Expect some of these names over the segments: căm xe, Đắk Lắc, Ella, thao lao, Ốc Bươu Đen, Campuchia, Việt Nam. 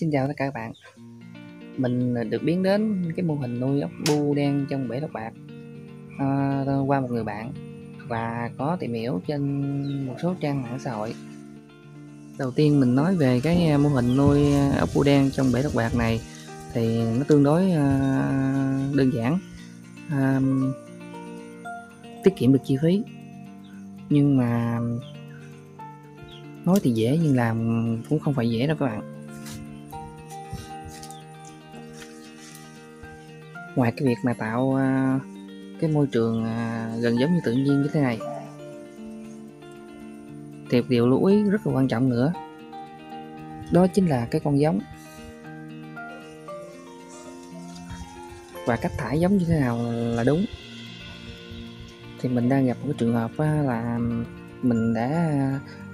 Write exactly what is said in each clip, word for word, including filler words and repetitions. Xin chào tất cả các bạn. Mình được biết đến cái mô hình nuôi ốc bươu đen trong bể độc bạc à, qua một người bạn và có tìm hiểu trên một số trang mạng xã hội. Đầu tiên mình nói về cái mô hình nuôi ốc bươu đen trong bể độc bạc này thì nó tương đối à, đơn giản, à, tiết kiệm được chi phí, nhưng mà nói thì dễ nhưng làm cũng không phải dễ đâu các bạn. Ngoài cái việc mà tạo cái môi trường gần giống như tự nhiên như thế này thì điều lưu ý rất là quan trọng nữa, đó chính là cái con giống và cách thải giống như thế nào là đúng. Thì mình đang gặp một cái trường hợp là mình đã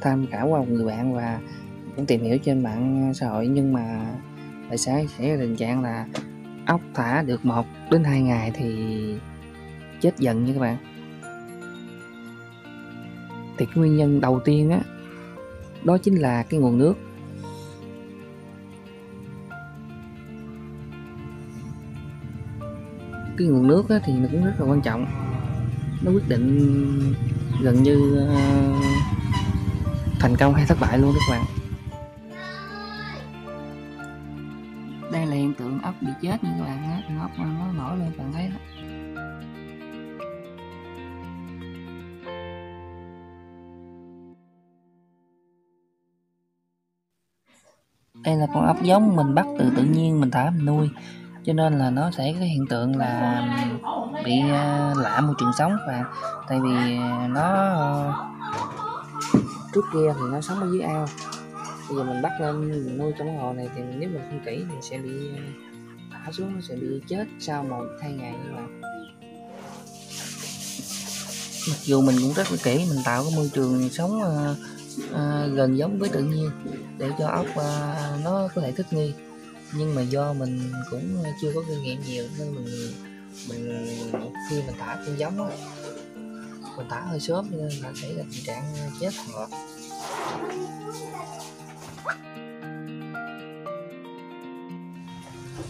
tham khảo qua một người bạn và cũng tìm hiểu trên mạng xã hội, nhưng mà tại sao xảy ra tình trạng là ốc thả được một đến hai ngày thì chết dần nha các bạn. Thì cái nguyên nhân đầu tiên á, đó, đó chính là cái nguồn nước. Cái nguồn nước á, thì nó cũng rất là quan trọng, nó quyết định gần như uh, thành công hay thất bại luôn đó các bạn. Đây là hiện tượng ốc bị chết như các bạn á, ốc nó nổi lên các bạn thấy đó. Đây là con ốc giống mình bắt từ tự nhiên, mình thả mình nuôi, cho nên là nó sẽ có hiện tượng là bị lạ môi trường sống. Và tại vì nó trước kia thì nó sống ở dưới ao, bây giờ mình bắt lên mình nuôi trong cái hồ này thì nếu mình không kỹ thì sẽ bị thả xuống, nó sẽ bị chết sau một hai ngày như vậy. Mặc dù mình cũng rất là kỹ, mình tạo cái môi trường sống uh, uh, gần giống với tự nhiên để cho ốc uh, nó có thể thích nghi, nhưng mà do mình cũng chưa có kinh nghiệm nhiều nên mình mình khi mình thả con giống đó, mình thả hơi sớm nên là xảy ra tình trạng chết hàng loạt.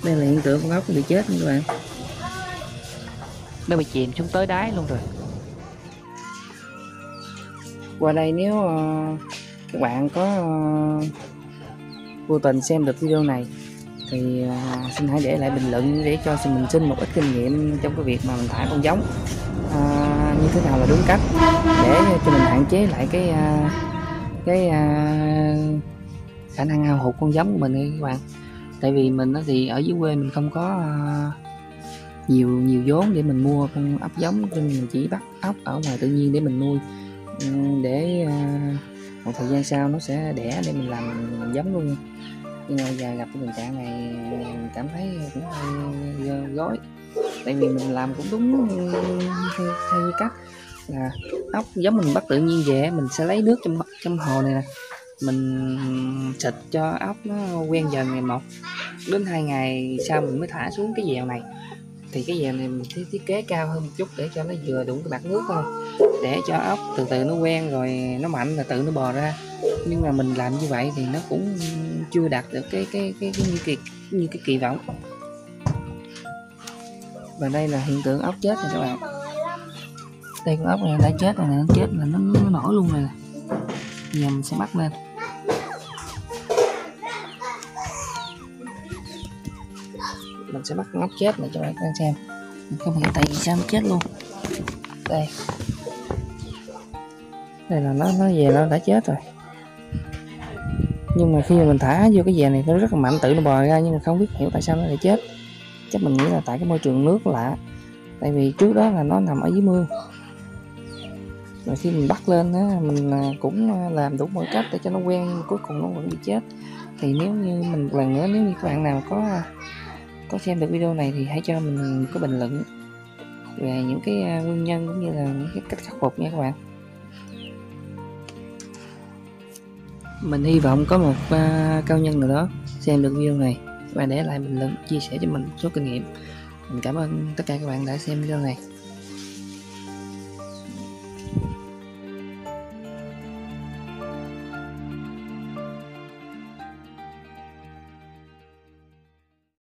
Đây là hiện tượng con ốc bị chết nha các bạn, nó bị chìm xuống tới đáy luôn rồi. Qua đây nếu uh, các bạn có uh, vô tình xem được video này thì uh, xin hãy để lại bình luận để cho mình xin một ít kinh nghiệm trong cái việc mà mình thả con giống uh, như thế nào là đúng cách, để cho mình hạn chế lại cái uh, cái uh, khả năng hao hụt con giống của mình các bạn. Tại vì mình thì ở dưới quê mình không có nhiều nhiều vốn để mình mua con ốc giống, nên mình chỉ bắt ốc ở ngoài tự nhiên để mình nuôi, để một thời gian sau nó sẽ đẻ để mình làm giống luôn. Nhưng mà giờ gặp cái tình trạng này mình cảm thấy cũng hơi gói, tại vì mình làm cũng đúng theo, theo như cách là ốc giống mình bắt tự nhiên về mình sẽ lấy nước trong trong hồ này nè, mình xịt cho ốc nó quen dần, ngày một đến hai ngày sau mình mới thả xuống cái dèo này. Thì cái dèo này mình thiết, thiết kế cao hơn một chút để cho nó vừa đủ cái bạc nước thôi, để cho ốc từ từ nó quen rồi nó mạnh là tự nó bò ra. Nhưng mà mình làm như vậy thì nó cũng chưa đạt được cái cái cái, cái như kỳ như cái kỳ vọng. Và đây là hiện tượng ốc chết rồi các bạn. Đây con ốc này đã chết rồi nè, nó chết là nó, nó nổi luôn rồi nè. Giờ mình sẽ bắt lên. Mình sẽ bắt con ốc chết này cho các bạn xem. Mình không hiểu tại vì sao nó chết luôn. Đây. Đây là nó nó về nó đã chết rồi. Nhưng mà khi mà mình thả vô cái dè này nó rất là mạnh, tự nó bò ra, nhưng mà không biết hiểu tại sao nó lại chết. Chắc mình nghĩ là tại cái môi trường nước lạ. Tại vì trước đó là nó nằm ở dưới mương. Mà khi mình bắt lên á, mình cũng làm đủ mọi cách để cho nó quen, cuối cùng nó vẫn bị chết. Thì nếu như mình lần nữa, nếu như các bạn nào có có xem được video này thì hãy cho mình có bình luận về những cái nguyên nhân cũng như là những cái cách khắc phục nha các bạn. Mình hy vọng có một uh, cao nhân nào đó xem được video này và để lại bình luận chia sẻ cho mình một số kinh nghiệm. Mình cảm ơn tất cả các bạn đã xem video này.